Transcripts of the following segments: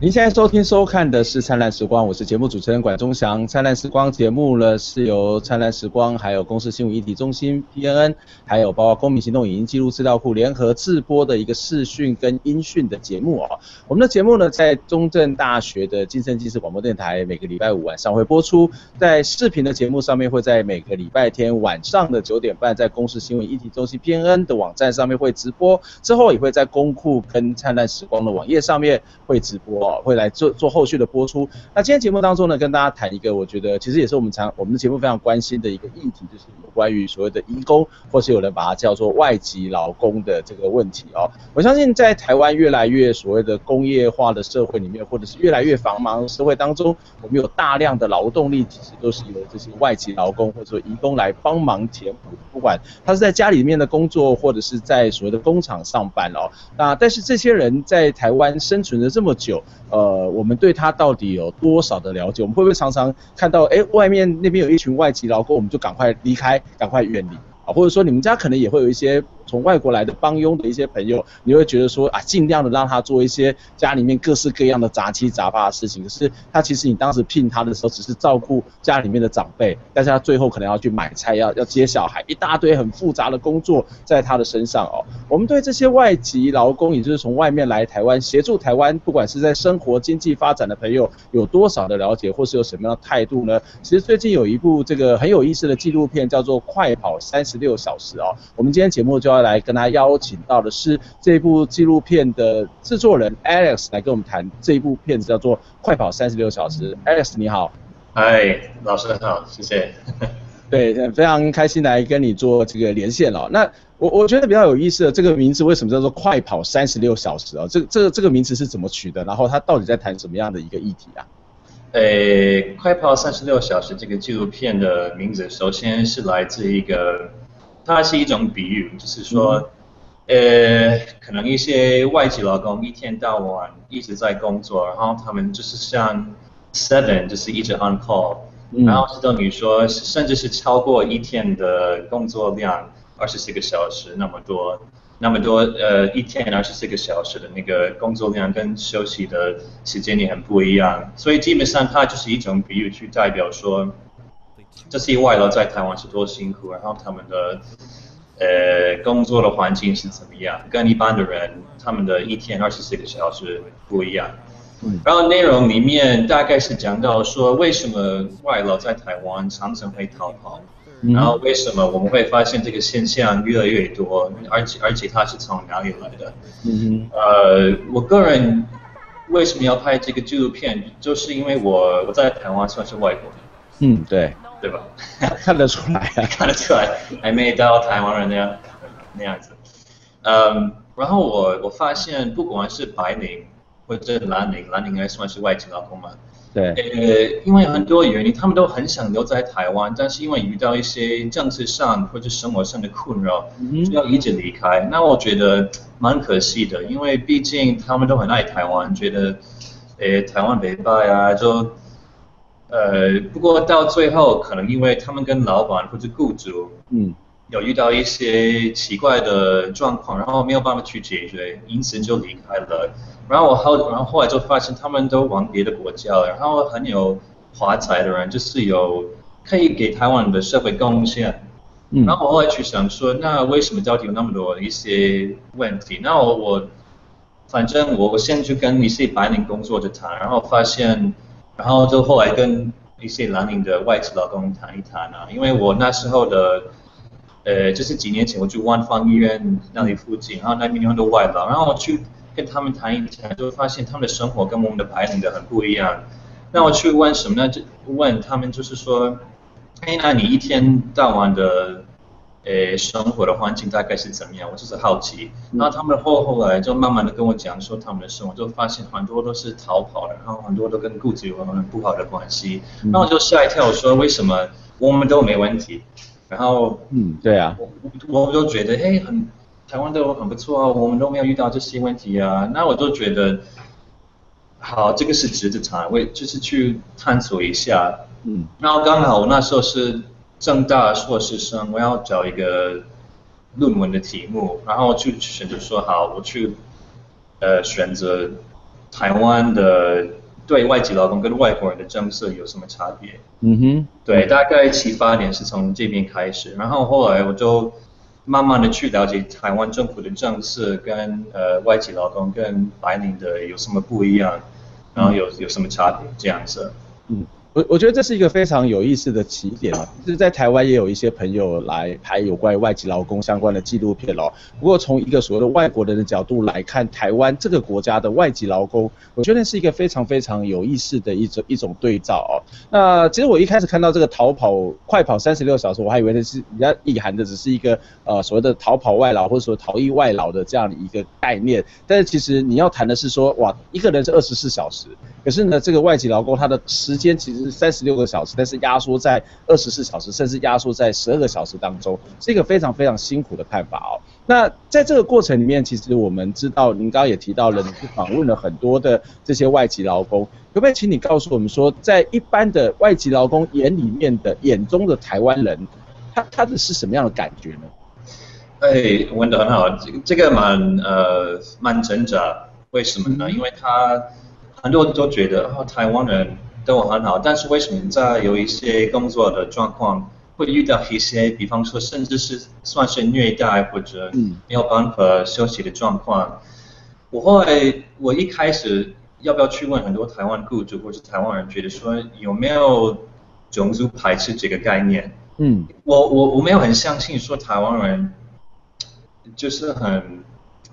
您现在收听收看的是灿烂时光，我是节目主持人管中祥。灿烂时光节目呢，是由灿烂时光还有公司新闻议题中心 P.N.N. 还有包括公民行动影音记录资料库联合制播的一个视讯跟音讯的节目哦。我们的节目呢，在中正大学的金声纪事广播电台每个礼拜五晚上会播出，在视频的节目上面会在每个礼拜天晚上的9点半在公司新闻议题中心 P.N.N. 的网站上面会直播，之后也会在公库跟灿烂时光的网页上面会直播哦。会来做后续的播出。那今天节目当中呢，跟大家谈一个我觉得其实也是我们的节目非常关心的一个议题，就是有关于所谓的移工，或是有人把它叫做外籍劳工的这个问题哦。我相信在台湾越来越所谓的工业化的社会里面，或者是越来越繁忙的社会当中，我们有大量的劳动力其实都是由这些外籍劳工或者说移工来帮忙填补，不管他是在家里面的工作，或者是在所谓的工厂上班哦。那但是这些人在台湾生存了这么久。我们对他到底有多少的了解？我们会不会常常看到，外面那边有一群外籍劳工，我们就赶快离开，赶快远离啊？或者说，你们家可能也会有一些从外国来的帮佣的一些朋友，你会觉得说啊，尽量的让他做一些家里面各式各样的杂七杂八的事情。可是他其实你当时聘他的时候，只是照顾家里面的长辈，但是他最后可能要去买菜，要接小孩，一大堆很复杂的工作在他的身上哦。我们对这些外籍劳工，也就是从外面来台湾协助台湾，不管是在生活经济发展的朋友，有多少的了解，或是有什么样的态度呢？其实最近有一部这个很有意思的纪录片，叫做《快跑36小时》哦。我们今天节目就要来跟他邀请到的是这部纪录片的制作人 Alex 来跟我们谈这一部片子叫做《快跑36小时》。Alex 你好，嗨，老师好，谢谢。对，非常开心来跟你做这个连线了。那我觉得比较有意思的这个名字为什么叫做《快跑36小时》啊？这个名字是怎么取的？然后它到底在谈什么样的一个议题啊？《快跑36小时》这个纪录片的名字，首先是来自一个。它是一种比喻，就是说，可能一些外籍劳工一天到晚一直在工作，然后他们就是像 seven， 就是一直 on call，然后是等于说，甚至是超过一天的工作量，24个小时那么多，一天24个小时的那个工作量跟休息的时间也很不一样，所以基本上它就是一种比喻去代表说。这些外劳在台湾是多辛苦，然后他们的工作的环境是怎么样，跟一般的人他们的一天24个小时不一样。然后内容里面大概是讲到说，为什么外劳在台湾常常会逃跑，然后为什么我们会发现这个现象越来越多，而且它是从哪里来的？我个人为什么要拍这个纪录片，就是因为我在台湾算是外国人。对吧？看得出来啊，看得出来，还没到台湾人那样子。然后我发现，不管是白领或者蓝领还算是外籍劳工嘛。对。因为很多原因，他们都很想留在台湾，但是因为遇到一些政治上或者生活上的困扰，就要一直离开。那我觉得蛮可惜的，因为毕竟他们都很爱台湾，觉得台湾北派啊就。不过到最后，可能因为他们跟老板或者雇主，有遇到一些奇怪的状况，然后没有办法去解决，因此就离开了。然后后来就发现他们都往别的国家了。然后很有华彩的人，就是有可以给台湾的社会贡献。然后我后来去想说，那为什么到底有那么多一些问题？那我反正我先去跟一些白领工作者谈，然后发现。然后就后来跟一些蓝领的外籍劳工谈一谈啊，因为我那时候的，就是几年前我去万芳医院那里附近，然后那边有很多外劳，然后我去跟他们谈一谈，就发现他们的生活跟我们的白领的很不一样。那我去问什么呢？就问他们就是说，那你一天到晚的，生活的环境大概是怎么样？我就是好奇。然后他们后来就慢慢的跟我讲说他们的生活，就发现很多都是逃跑的，然后很多都跟雇主有很不好的关系。那我就吓一跳，说为什么我们都没问题，然后对啊，我就觉得哎，台湾的很不错啊，我们都没有遇到这些问题啊。那我就觉得，好，这个是值得尝，我就是去探索一下。然后刚好我那时候是政大硕士生，我要找一个论文的题目，然后就选择说好，我去选择台湾的对外籍劳工跟外国人的政策有什么差别。对，大概7、8年是从这边开始，然后后来我就慢慢的去了解台湾政府的政策跟外籍劳工跟白领的有什么不一样，然后有什么差别这样子。我觉得这是一个非常有意思的起点啊，就是在台湾也有一些朋友来拍有关外籍劳工相关的纪录片哦。不过从一个所谓的外国人的角度来看，台湾这个国家的外籍劳工，我觉得是一个非常非常有意思的一种对照哦。那其实我一开始看到这个逃跑快跑36小时，我还以为是比较意涵的，只是一个所谓的逃跑外劳或者说逃逸外劳的这样的一个概念。但是其实你要谈的是说，哇，一个人是24小时，可是呢，这个外籍劳工他的时间其实是36个小时，但是压缩在24小时，甚至压缩在12个小时当中，是一个非常非常辛苦的看法哦。那在这个过程里面，其实我们知道，您刚刚也提到了，你去访问了很多的这些外籍劳工，可不可以请你告诉我们说，在一般的外籍劳工眼中的台湾人，他的是什么样的感觉呢？哎，问得很好，这个蛮挣扎，为什么呢？因为他很多人都觉得台湾人都很好，但是为什么在有一些工作的状况会遇到一些，比方说甚至是算是虐待或者没有办法休息的状况？我一开始要不要去问很多台湾雇主或者台湾人，觉得说有没有种族排斥这个概念？我没有很相信说台湾人就是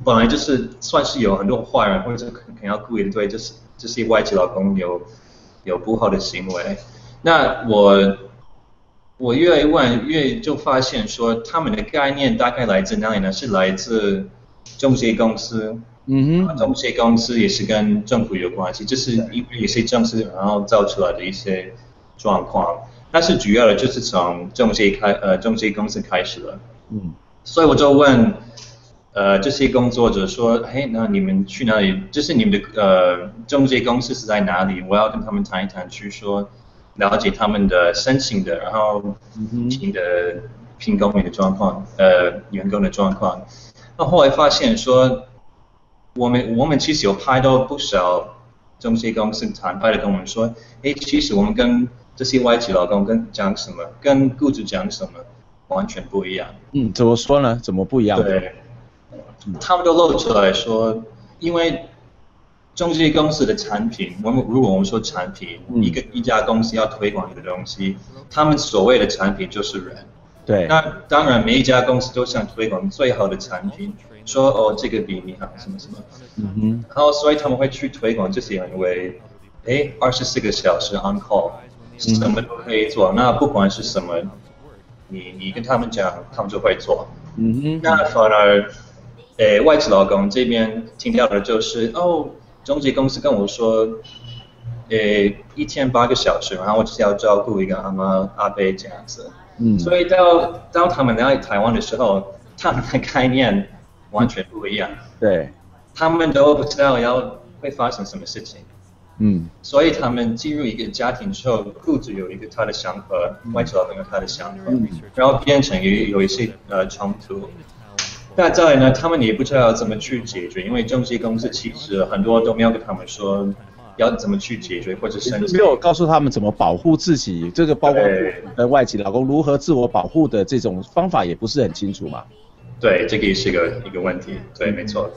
本来就是算是有很多坏人或者很要故意的对这些外籍劳工有不好的行为。那我越问越就发现说，他们的概念大概来自哪里呢？是来自中介公司。中介公司也是跟政府有关系，就是因为一些政策然后造出来的一些状况。但是主要的就是从中介公司开始了。所以我就问这些工作者说，嘿，那你们去哪里？就是你们的中介公司是在哪里？我要跟他们谈一谈，去说了解他们的申请的，然后请的聘工人的状况，员工的状况。那后来发现说，我们其实有拍到不少中介公司谈判的跟我们说，哎，其实我们跟这些外籍劳工讲什么，跟雇主讲什么，完全不一样。怎么说呢？怎么不一样？对。他们都露出来说，因为中介公司的产品，如果我们说产品，一家公司要推广的东西，他们所谓的产品就是人。对。那当然，每一家公司都想推广最好的产品，说哦这个比你好什么什么。然后所以他们会去推广这些人为，哎，24个小时 on call， 什么都可以做。那不管是什么，你跟他们讲，他们就会做。那反而。外籍劳工这边听到的就是哦，中介公司跟我说，一天8个小时，然后我只要照顾一个阿妈阿伯这样子。所以到他们来台湾的时候，他们的概念完全不一样。对。他们都不知道会发生什么事情。所以他们进入一个家庭之后，雇主有一个他的想法，外籍劳工有他的想法，然后变成有一些冲突。那再来呢？他们也不知道怎么去解决，因为中介公司其实很多都没有跟他们说要怎么去解决，或者甚至没有告诉他们怎么保护自己。这个包括外籍劳工如何自我保护的这种方法也不是很清楚嘛。对，这个也是一个问题。对，没错。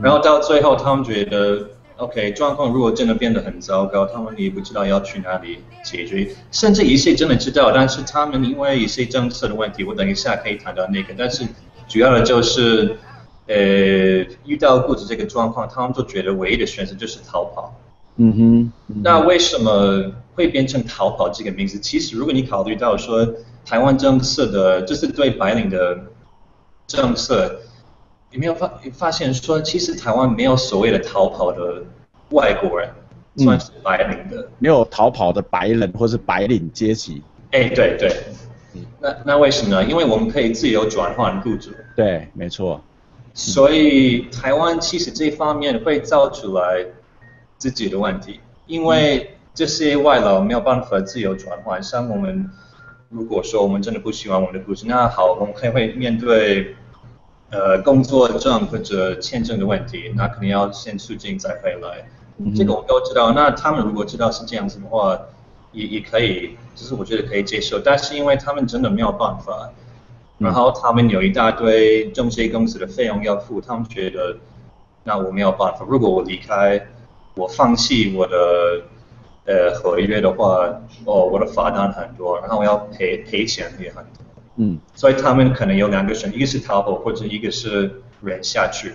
然后到最后，他们觉得 OK， 状况如果真的变得很糟糕，他们也不知道要去哪里解决，甚至一些真的知道，但是他们因为一些政策的问题，我等一下可以谈到那个，但是。主要的就是，遇到雇主这个状况，他们就觉得唯一的选择就是逃跑。那为什么会变成逃跑这个名字？其实，如果你考虑到说台湾政策的，就是对白领的政策，有没有发现说，其实台湾没有所谓的逃跑的外国人，算是白领的，没有逃跑的白人或是白领阶级。哎，对对。那为什么？因为我们可以自由转换雇主。对，没错。所以台湾其实这方面会造出来自己的问题，因为这些外劳没有办法自由转换。像我们如果说我们真的不喜欢我们的雇主，那好，我们会面对工作证或者签证的问题，那可能要先出境再回来。这个我都知道。那他们如果知道是这样子的话，也可以，就是我觉得可以接受。但是因为他们真的没有办法。然后他们有一大堆中介公司的费用要付，他们觉得那我没有办法。如果我离开，我放弃我的合约的话，哦，我的罚单很多，然后我要赔钱也很多。所以他们可能有两个选，一个是逃跑，或者一个是忍下去。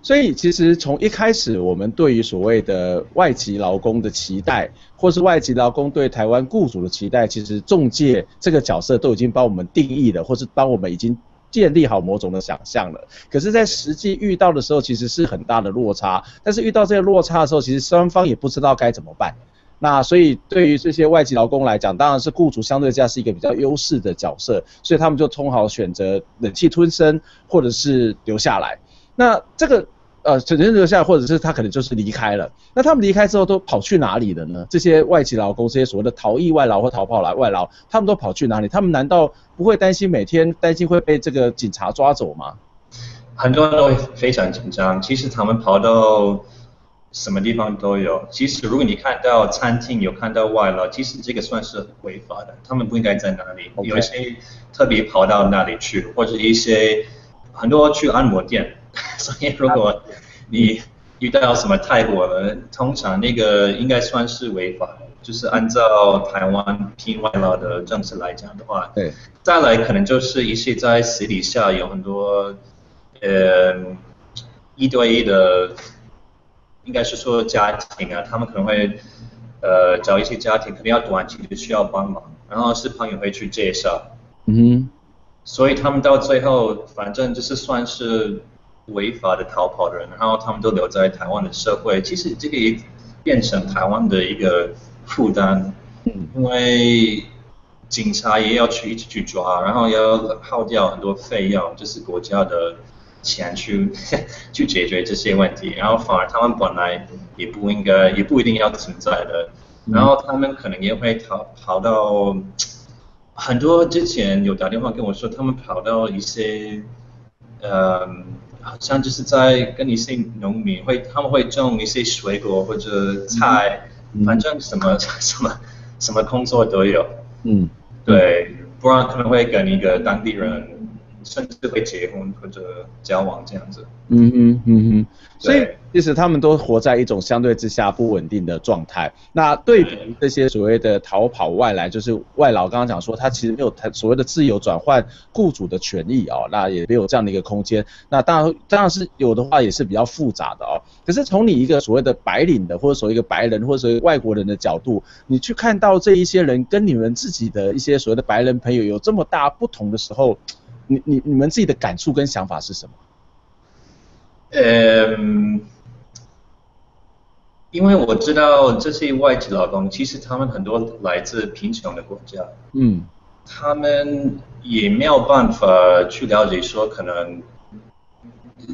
所以其实从一开始，我们对于所谓的外籍劳工的期待，或是外籍劳工对台湾雇主的期待，其实仲介这个角色都已经帮我们定义了，或是帮我们已经建立好某种的想象了。可是，在实际遇到的时候，其实是很大的落差。但是遇到这个落差的时候，其实双方也不知道该怎么办。那所以对于这些外籍劳工来讲，当然是雇主相对价是一个比较优势的角色，所以他们就通好选择忍气吞声，或者是留下来。那这个留下来，或者是他可能就是离开了。那他们离开之后都跑去哪里了呢？这些外籍劳工，这些所谓的逃逸外劳或逃跑来外劳，他们都跑去哪里？他们难道不会担心每天担心会被这个警察抓走吗？很多人都非常紧张。其实他们跑到什么地方都有。其实如果你看到餐厅有看到外劳，其实这个算是违法的。他们不应该在哪里。Okay. 有一些特别跑到哪里去，或者一些很多去按摩店。所以，如果你遇到什么泰国人，通常那个应该算是违法的，就是按照台湾聘外劳的政策来讲的话。对。再来，可能就是一些在私底下有很多一对一的，应该是说家庭啊，他们可能会找一些家庭，可能要短期的需要帮忙，然后是朋友会去介绍。所以他们到最后，反正就是算是违法的逃跑的人，然后他们都留在台湾的社会。其实这个也变成台湾的一个负担，因为警察也要去一直去抓，然后要耗掉很多费用，就是国家的钱去解决这些问题。然后反而他们本来也不应该，也不一定要存在的。然后他们可能也会逃到很多。之前有打电话跟我说，他们跑到一些好像就是在跟一些农民他们会种一些水果或者菜，反正什么工作都有。对，不然可能会跟一个当地人，甚至会结婚或者交往这样子。所以其实他们都活在一种相对之下不稳定的状态。那对比这些所谓的逃跑外来，就是外劳，刚刚讲说他其实没有所谓的自由转换雇主的权益哦，那也没有这样的一个空间。那当然是有的话也是比较复杂的哦。可是从你一个所谓的白领的，或者所谓一个白人，或者所谓外国人的角度，你去看到这一些人跟你们自己的一些所谓的白人朋友有这么大不同的时候，你们自己的感触跟想法是什么？因为我知道这些外籍劳工，其实他们很多来自贫穷的国家，他们也没有办法去了解说可能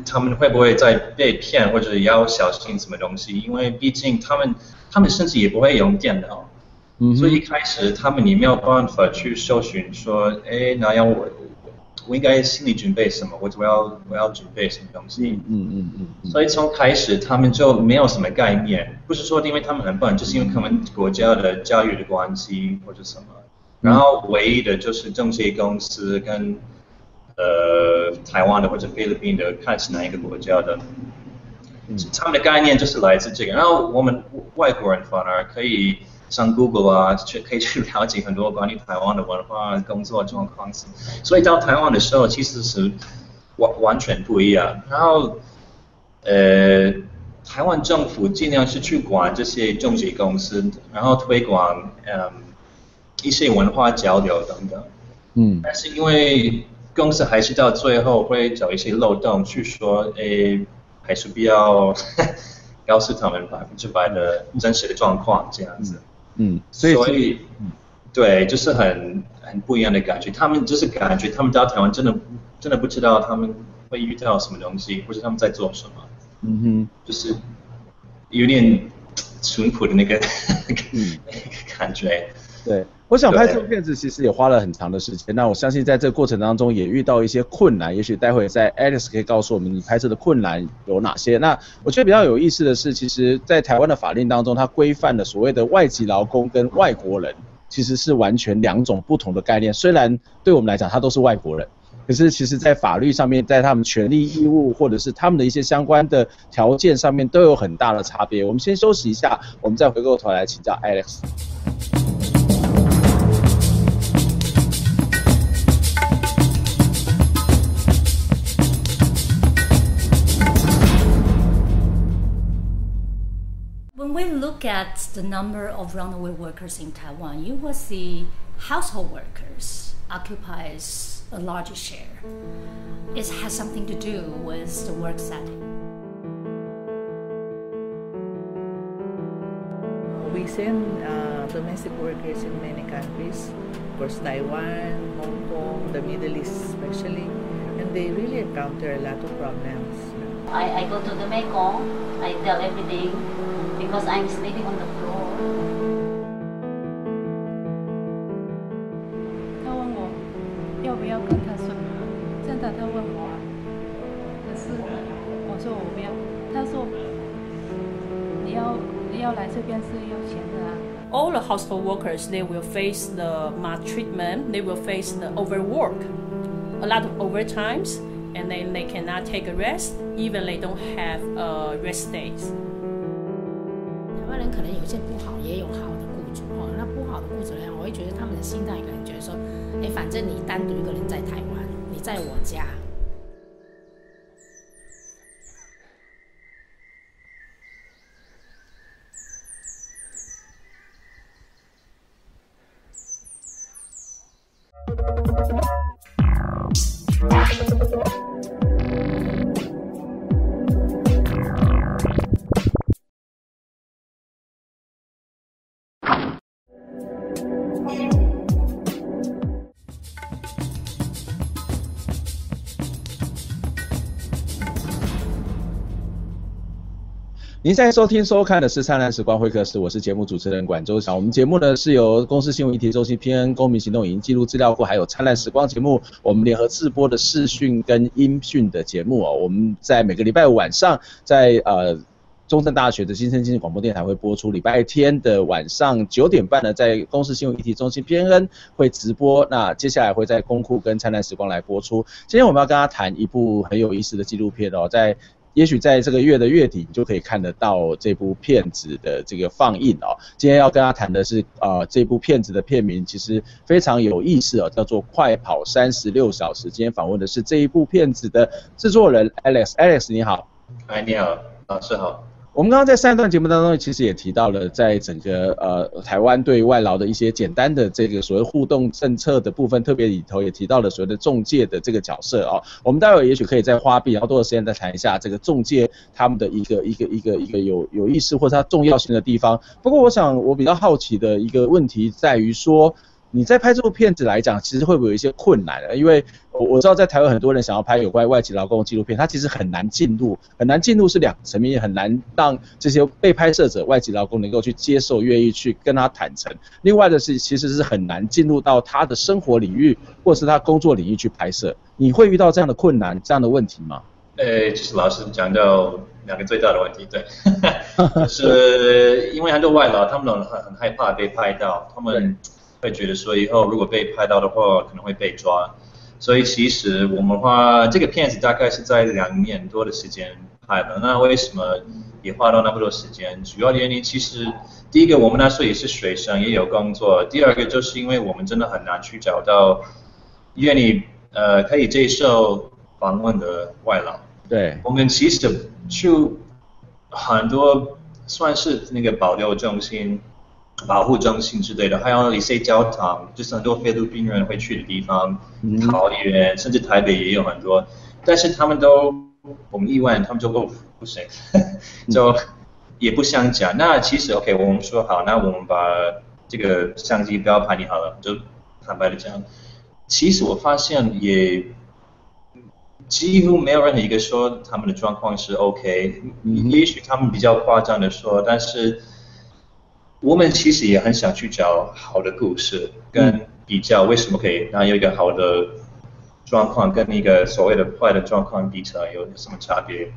他们会不会再被骗，或者要小心什么东西，因为毕竟他们甚至也不会用电脑，所以一开始他们也没有办法去搜寻说，那样我应该心理准备什么，或者我要准备什么东西。所以从开始他们就没有什么概念，不是说因为他们很笨，就是因为他们国家的教育的关系或者什么。然后唯一的就是中介公司跟台湾的或者菲律宾的，看是哪一个国家的，他们的概念就是来自这个。然后我们外国人反而可以上 Google 啊，可以去了解很多关于台湾的文化、工作状况。所以到台湾的时候，其实是完全不一样。然后，台湾政府尽量是去管这些中介公司，然后推广一些文化交流等等。但是因为公司还是到最后会找一些漏洞去说，还是不要告诉他们100%的真实的状况这样子。所以对，就是很不一样的感觉。他们就是感觉他们到台湾真的不知道他们会遇到什么东西，或者他们在做什么。嗯哼，就是有点淳朴的那个感觉。对，我想拍这部片子其实也花了很长的时间。那我相信在这个过程当中也遇到一些困难，也许待会在 Alex 可以告诉我们你拍摄的困难有哪些。那我觉得比较有意思的是，其实在台湾的法令当中，它规范了所谓的外籍劳工跟外国人其实是完全两种不同的概念。虽然对我们来讲他都是外国人，可是其实在法律上面，在他们权利义务或者是他们的一些相关的条件上面都有很大的差别。我们先休息一下，我们再回过头来请教 Alex。When we look at the number of runaway workers in Taiwan, you will see household workers occupies a larger share. It has something to do with the work setting. We send domestic workers in many countries, of course Taiwan, Hong Kong, the Middle East especially, and they really encounter a lot of problems. I go to the Mekong, I tell everything, because I'm sleeping on the floor. All the household workers, they will face the maltreatment, they will face the overwork, a lot of overtimes, and then they cannot take a rest, even they don't have rest days. 台湾人可能有些不好，也有好的雇主哦。那不好的雇主呢，我会觉得他们的心态可能觉得说，哎，反正你单独一个人在台湾，你在我家。您现在收听收看的是《灿烂时光会客室》，我是节目主持人管周翔。我们节目呢是由公司新闻议题中心、P.N.N. 公民行动影音记录资料库，还有《灿烂时光》节目，我们联合制播的视讯跟音讯的节目哦。我们在每个礼拜五晚上在中正大学的新生经济广播电台会播出，礼拜天的晚上9:30呢，在公司新闻议题中心 P.N.N. 会直播。那接下来会在公库跟《灿烂时光》来播出。今天我们要跟他谈一部很有意思的纪录片哦，在。也许在这个月的月底，你就可以看得到这部片子的这个放映哦。今天要跟他谈的是，这部片子的片名其实非常有意思哦，叫做《快跑36小时》。今天访问的是这一部片子的制作人 Alex。Alex 你好。哎，你好，老师好。我们刚刚在上一段节目当中，其实也提到了，在整个台湾对外劳的一些简单的这个所谓互动政策的部分，特别里头也提到了所谓的中介的这个角色哦。我们待会也许可以再花比较多的时间再谈一下这个中介他们的一个有意思或者它重要性的地方。不过我想我比较好奇的一个问题在于说。你在拍这部片子来讲，其实会不会有一些困难？因为我知道在台湾很多人想要拍有关外籍劳工的纪录片，它其实很难进入，很难进入是两层面，也很难让这些被拍摄者外籍劳工能够去接受、愿意去跟他坦诚。另外的是，其实是很难进入到他的生活领域或是他工作领域去拍摄。你会遇到这样的困难、这样的问题吗？就是老师讲到两个最大的问题，对，就是因为很多外劳他们很害怕被拍到，他们。会觉得说以后如果被拍到的话可能会被抓，所以其实我们花这个片子大概是在2年多的时间拍的。那为什么也花到那么多时间？主要的原因其实第一个我们那时候也是学生也有工作，第二个就是因为我们真的很难去找到愿意可以接受访问的外劳。对，我们其实就很多算是那个保留中心。保护中心之类的，还有一些教堂，就是很多菲律宾人会去的地方，桃园，甚至台北也有很多。但是他们都，我们一问，他们就不行，就也不想讲。那其实 OK， 我们说好，那我们把这个相机标牌你好了，就坦白的讲，其实我发现也几乎没有任何一个说他们的状况是 OK， 也许他们比较夸张的说，但是我们其实也很想去找好的故事跟比较，为什么可以让有一个好的状况跟一个所谓的坏的状况比起来有什么差别？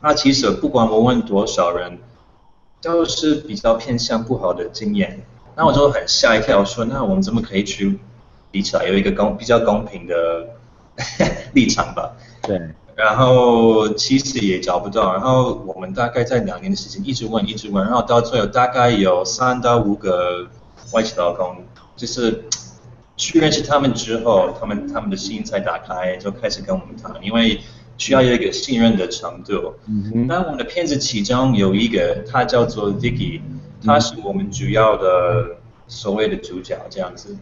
那其实不管我问多少人，都是比较偏向不好的经验。那我就很吓一跳，说那我们怎么可以去比起来有一个比较公平的立场吧？对。然后其实也找不到，然后我们大概在2年的时间一直问，然后到最后大概有3到5个外籍劳工，就是去认识他们之后，他们的心才打开，就开始跟我们谈，因为需要有一个信任的程度。那我们的片子其中有一个，他叫做 Vicky， 他是我们主要的所谓的主角这样子。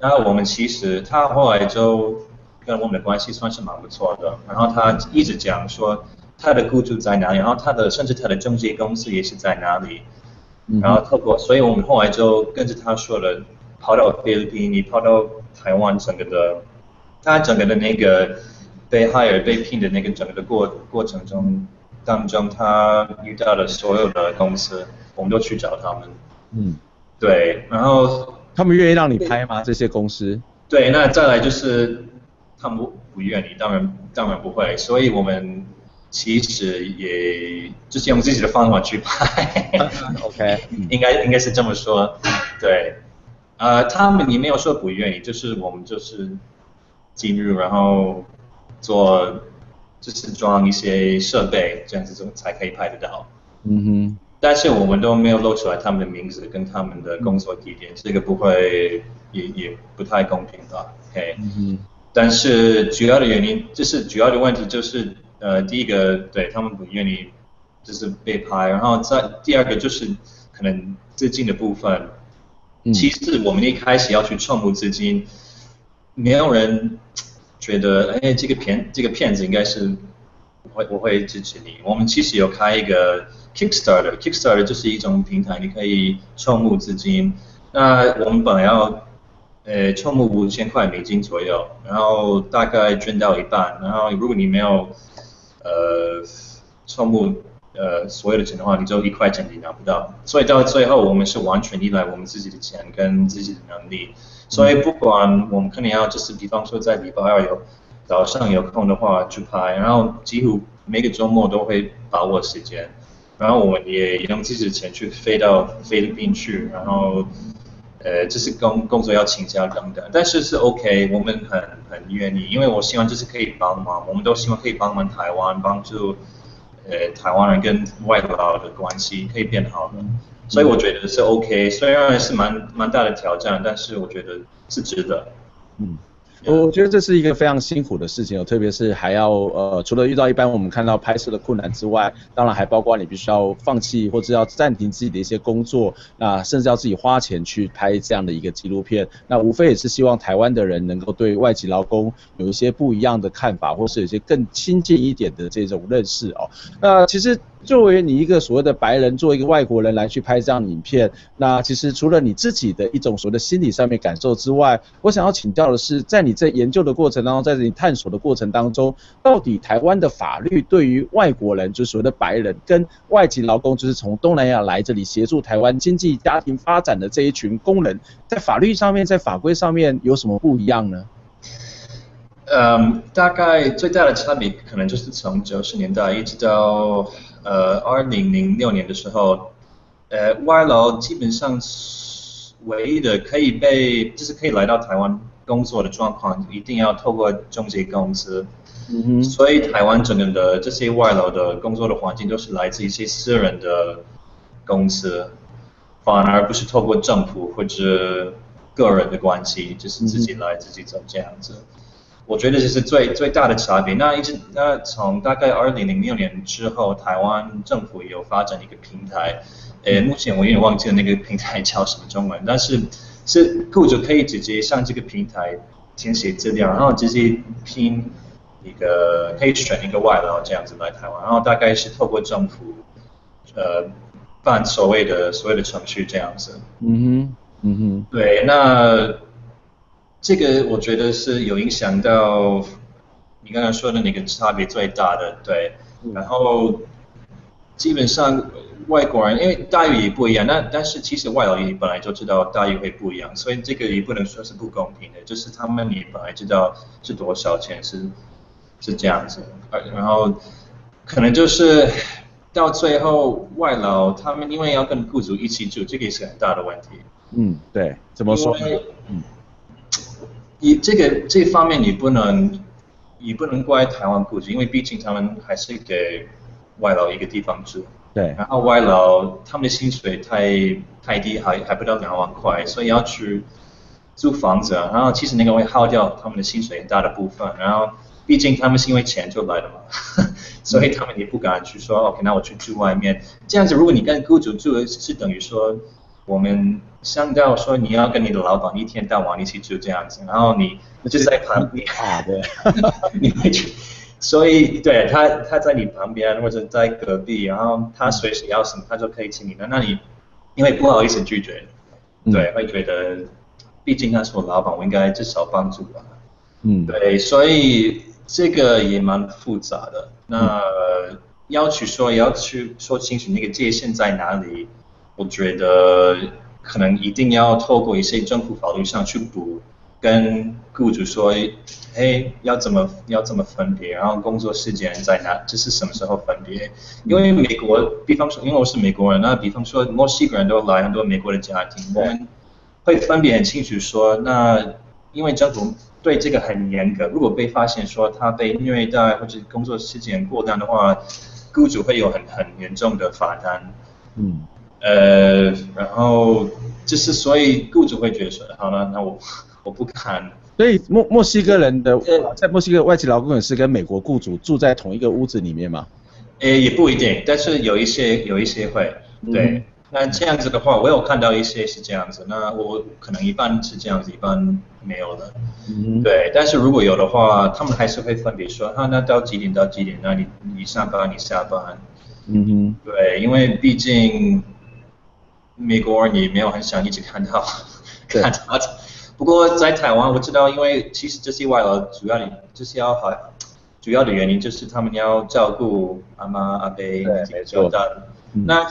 那我们其实他后来就跟我们的关系算是蛮不错的，然后他一直讲说他的雇主在哪里，然后甚至他的中介公司也是在哪里，然后所以我们后来就跟着他说了，跑到菲律宾，你跑到台湾，他整个的那个。被 hire 被聘的那个整个的过程当中，他遇到了所有的公司，我们都去找他们。对，然后他们愿意让你拍吗？这些公司？对，那再来就是他们不愿意，当然不会，所以我们其实也就是用自己的方法去拍。OK， 应该是这么说。对，他们也没有说不愿意，就是我们就是进入，然后。做就是装一些设备，这样子才可以拍得到。但是我们都没有露出来他们的名字跟他们的工作地点，这个不会也不太公平吧 ？OK。但是主要的原因就是主要的问题就是第一个对他们不愿意就是被拍，然后再第二个就是可能资金的部分。其实我们一开始要去筹募资金，没有人。觉得哎，这个片子应该是我会支持你。我们其实有开一个 Kickstarter，Kickstarter 就是一种平台，你可以筹募资金。那我们本来要筹募5000块美金左右，然后大概捐到一半，然后如果你没有筹募所有的钱的话，你就1块钱你拿不到。所以到最后我们是完全依赖我们自己的钱跟自己的能力。所以不管我们可能要就是，比方说在礼拜2早上有空的话去拍，然后几乎每个周末都会把握时间，然后我们也用自己的钱去飞到菲律宾去，然后就是工作要请假等等，但是 OK， 我们很愿意，因为我希望就是可以帮忙，我们都希望可以帮忙台湾，帮助台湾人跟外劳的关系可以变好的。所以我觉得是 OK， 虽然是蛮大的挑战，但是我觉得是值得。我觉得这是一个非常辛苦的事情，特别是还要除了遇到一般我们看到拍摄的困难之外，当然还包括你必须要放弃或者要暂停自己的一些工作，那甚至要自己花钱去拍这样的一个纪录片。那无非也是希望台湾的人能够对外籍劳工有一些不一样的看法，或是有些更亲近一点的这种认识哦。那其实。作为你一个所谓的白人，作为一个外国人来去拍这样的影片，那其实除了你自己的一种所谓的心理上面感受之外，我想要请教的是，在你在研究的过程当中，在你探索的过程当中，到底台湾的法律对于外国人，就是所谓的白人跟外籍劳工，就是从东南亚来这里协助台湾经济家庭发展的这一群工人，在法律上面，在法规上面有什么不一样呢？大概最大的差别可能就是从90年代一直到2006年的时候，外劳基本上唯一的可以来到台湾工作的状况，一定要透过中介公司。所以台湾整个的这些外劳的工作的环境都是来自一些私人的公司，反而不是透过政府或者个人的关系，就是自己来自己走这样子。我觉得这是最大的差别。那从大概2006年之后，台湾政府有发展一个平台，目前我有点忘记了那个平台叫什么中文，但是雇主可以直接上这个平台填写资料，然后直接聘一个，可以选一个外劳这样子来台湾，然后大概是透过政府办所谓的程序这样子。嗯哼，对，那这个我觉得是有影响到你刚才说的那个差别最大的，对。然后基本上外国人因为待遇也不一样，但是其实外劳也本来就知道待遇会不一样，所以这个也不能说是不公平的，就是他们也本来知道是多少钱是这样子，然后可能就是到最后外劳他们因为要跟雇主一起住，这个也是很大的问题。嗯，对，怎么说？嗯，你这方面你不能怪台湾雇主，因为毕竟他们还是给外劳一个地方住。对。然后外劳他们的薪水太低，还不到2万块，所以要去租房子，然后其实那个会耗掉他们的薪水很大的部分，然后毕竟他们是因为钱就来的嘛，所以他们也不敢去说 OK， 那我去住外面。这样子，如果你跟雇主住，是等于说。我们想到说你要跟你的老板一天到晚一起住这样子，然后你就在旁边，对，你会去，所以对他在你旁边或者在隔壁，然后他随时要什么他就可以请你的，那你因为不好意思拒绝，对，会觉得毕竟他是我老板，我应该至少帮助吧，对，所以这个也蛮复杂的，那要去说清楚那个界限在哪里。我觉得可能一定要透过一些政府法律上去补，跟雇主说，哎，要怎么分别，然后工作时间在哪，这是什么时候分别？因为美国，比方说，因为我是美国人，那比方说墨西哥人都来很多美国的家庭，我们会分别很清楚说，那因为政府对这个很严格，如果被发现说他被虐待或者工作时间过长的话，雇主会有很严重的罚单。嗯。然后就是，所以雇主会觉得说，好了，那我不敢。所以墨西哥人的在墨西哥外籍劳工也是跟美国雇主住在同一个屋子里面吗？也不一定，但是有一些会。对，那这样子的话，我有看到一些是这样子。那我可能一半是这样子，一半没有的。对，但是如果有的话，他们还是会分别说，啊，那到几点到几点？那你上班，你下班。对，因为毕竟。美国人也没有很想一直看到，不过在台湾我知道，因为其实这些外劳主要的原因就是他们要照顾阿妈阿伯，没错。那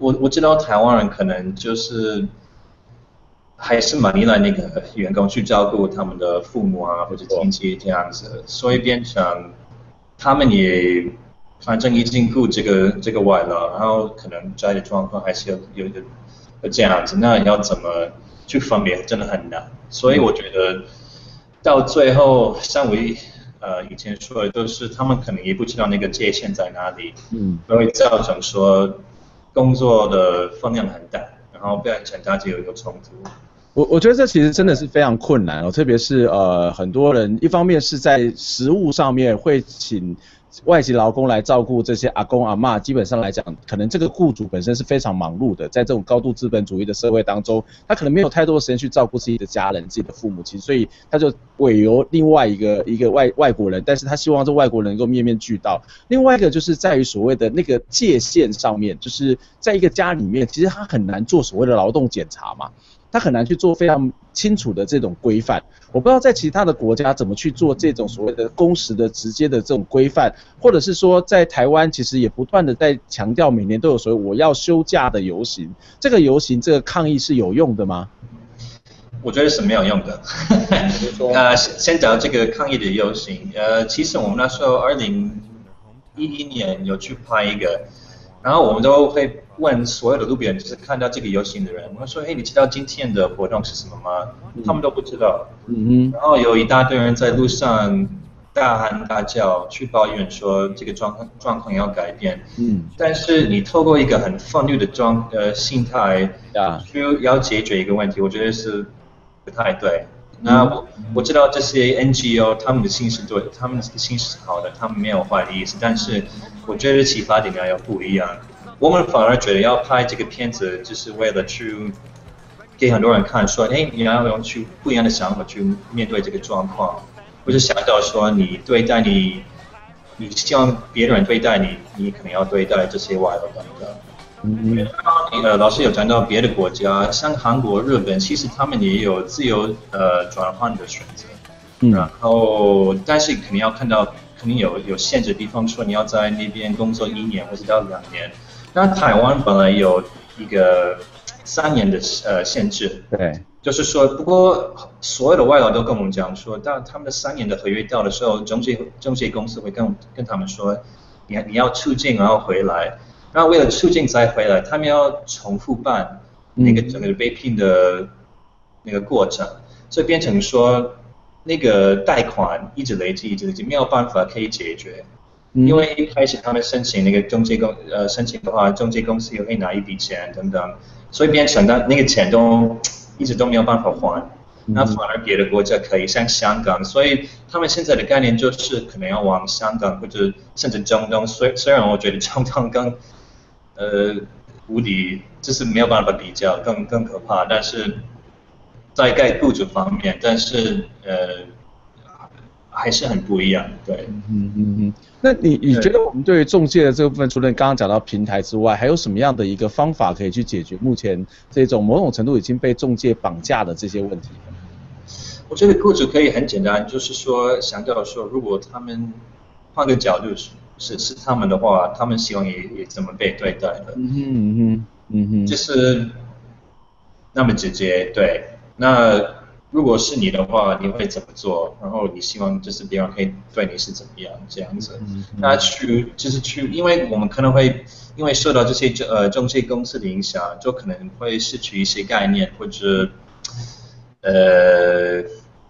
我知道台湾人可能就是还是蛮依赖那个员工去照顾他们的父母啊或者亲戚这样子，所以变成他们也。反正已经雇这个外劳，然后可能家里状况还是有这样子，那要怎么去分别真的很难。所以我觉得到最后，像我以前说的，都是他们可能也不知道那个界限在哪里，所以造成说工作的分量很大，然后变成大家有冲突。我觉得这其实真的是非常困难哦，特别是很多人一方面是在食物上面会请。外籍劳工来照顾这些阿公阿嬷，基本上来讲，可能这个雇主本身是非常忙碌的，在这种高度资本主义的社会当中，他可能没有太多的时间去照顾自己的家人、自己的父母亲，所以他就委由另外一个外国人，但是他希望这外国人能够面面俱到。另外一个就是在于所谓的那个界限上面，就是在一个家里面，其实他很难做所谓的劳动检查嘛。他很难去做非常清楚的这种规范，我不知道在其他的国家怎么去做这种所谓的工时的直接的这种规范，或者是说在台湾其实也不断的在强调每年都有所谓我要休假的游行，这个抗议是有用的吗？我觉得是没有用的。先讲这个抗议的游行，其实我们那时候2011年有去拍一个。然后我们都会问所有的路边，就是看到这个游行的人，我们说：“嘿，你知道今天的活动是什么吗？”他们都不知道。然后有一大堆人在路上大喊大叫，去抱怨说这个状况要改变。但是你透过一个很愤怒的心态，就要解决一个问题，我觉得是不太对。那我知道这些 NGO 他们的心是对，他们的心是好的，他们没有坏的意思，但是我觉得启发点要不一样。我们反而觉得要拍这个片子，就是为了去给很多人看，说，哎，你要用去不一样的想法去面对这个状况，或者想到说你对待你希望别人对待你，你可能要对待这些外劳等等。老师有谈到别的国家，像韩国、日本，其实他们也有自由转换的选择。然后，但是肯定要看到，肯定有限制的地方，说你要在那边工作1年或者到2年。那台湾本来有一个3年的限制，对，就是说，不过所有的外劳都跟我们讲说，到他们的3年的合约到的时候，中介公司会跟他们说，你要出境然后回来。那为了出境再回来，他们要重复办那个整个被聘的那个过程，所以变成说那个贷款一直累积，没有办法可以解决。因为一开始他们申请那个申请的话，中介公司也会拿一笔钱等等，所以变成那个钱都一直都没有办法还。那反而别的国家可以，像香港，所以他们现在的概念就是可能要往香港或者甚至中东。虽然我觉得中东更无理，就是没有办法比较，更可怕。但是在雇主方面，但是还是很不一样。对，那你觉得我们对于中介的这部分，除了你刚刚讲到平台之外，还有什么样的一个方法可以去解决目前这种某种程度已经被中介绑架的这些问题？我觉得雇主可以很简单，就是说想到说，如果他们换个角度是他们的话，他们希望也怎么被对待的？就是那么直接，对。那如果是你的话，你会怎么做？然后你希望就是别人可以对你是怎么样这样子？那就是去，因为我们可能会因为受到这些中介公司的影响，就可能会失去一些概念或者。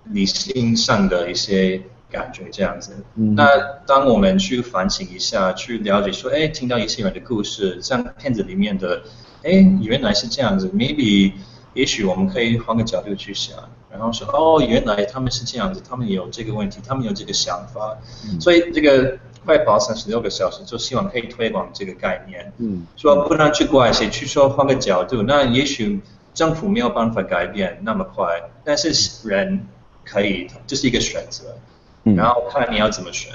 理性上的一些感觉这样子。那当我们去反省一下，去了解说，听到一些人的故事，像片子里面的，原来是这样子。Maybe， 也许我们可以换个角度去想，然后说，原来他们是这样子，他们有这个问题，他们有这个想法。所以这个快跑36个小时，就希望可以推广这个概念。说不能去怪谁，去说换个角度，那也许。政府没有办法改变那么快，但是人可以，这是一个选择，然后看你要怎么选。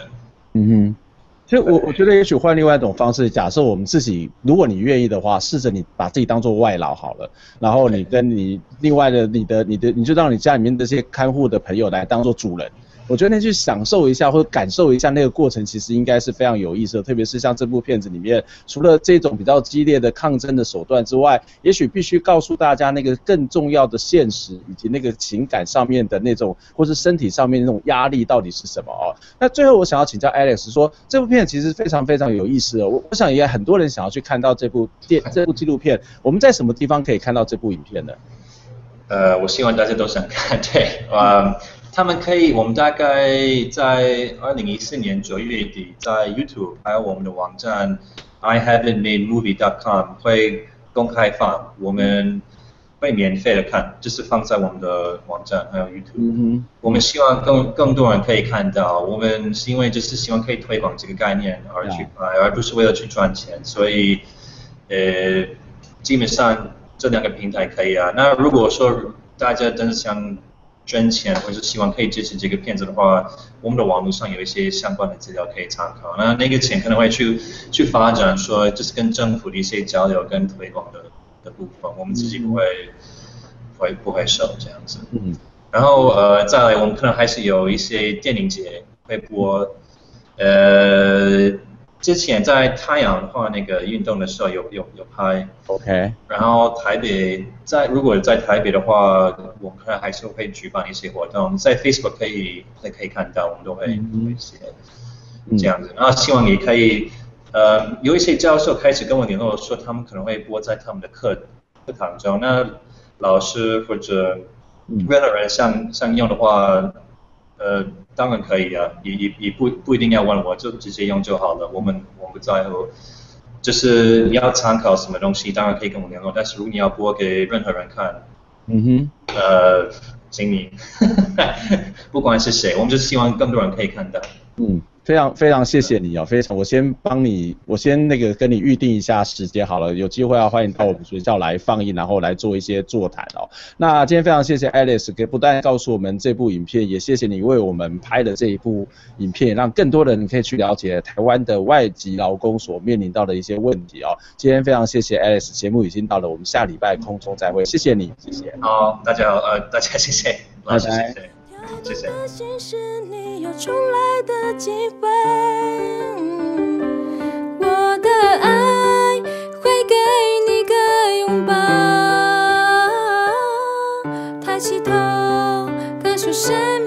其实我觉得也许换另外一种方式，假设我们自己，如果你愿意的话，试着你把自己当做外劳好了，然后你跟你另外的你就让你家里面这些看护的朋友来当做主人。我觉得那去享受一下或感受一下那个过程，其实应该是非常有意思的。特别是像这部片子里面，除了这种比较激烈的抗争的手段之外，也许必须告诉大家那个更重要的现实，以及那个情感上面的那种，或是身体上面那种压力到底是什么哦。那最后我想要请教 Alex 说，这部片其实非常非常有意思哦。我想也很多人想要去看到这部纪录片，我们在什么地方可以看到这部影片呢？我希望大家都想看，对，他们可以，我们大概在2014年9月底，在 YouTube 还有我们的网站 ihaveitmaid.com 会公开放，我们会免费的看，就是放在我们的网站还有 YouTube。我们希望更多人可以看到，我们是因为就是希望可以推广这个概念而去拍，而不是为了去赚钱，所以基本上这2个平台可以啊。那如果说大家真的想捐钱或者希望可以支持这个片子的话，我们的网络上有一些相关的资料可以参考。那个钱可能会去发展，说就是跟政府的一些交流跟推广的部分，我们自己不会收这样子。然后再来，我们可能还是有一些电影节会播。之前在太阳的话，那个运动的时候有拍 ，OK。然后台北如果在台北的话，我们可能还是会举办一些活动，在 Facebook 可以看到，我们都会写这样子。然后希望你可以，有一些教授开始跟我联络说，他们可能会播在他们的课堂中。那老师或者任何人想用的话，当然可以啊，也不一定要问我，就直接用就好了。我不在乎，就是你要参考什么东西，当然可以跟我联络。但是如果你要播给任何人看，请你，不管是谁，我们就希望更多人可以看到。非常非常谢谢你哦，非常，我先那个跟你预定一下时间好了，有机会啊，欢迎到我们学校来放映，然后来做一些座谈哦。那今天非常谢谢 Alex， 不但告诉我们这部影片，也谢谢你为我们拍的这一部影片，让更多人可以去了解台湾的外籍劳工所面临到的一些问题哦。今天非常谢谢 Alex， 节目已经到了，我们下礼拜空中再会，谢谢你，谢谢。好，大家谢谢，拜拜。谢谢跳出的心是你有重来的机会，我的爱会给你个拥抱，抬起头感受生命。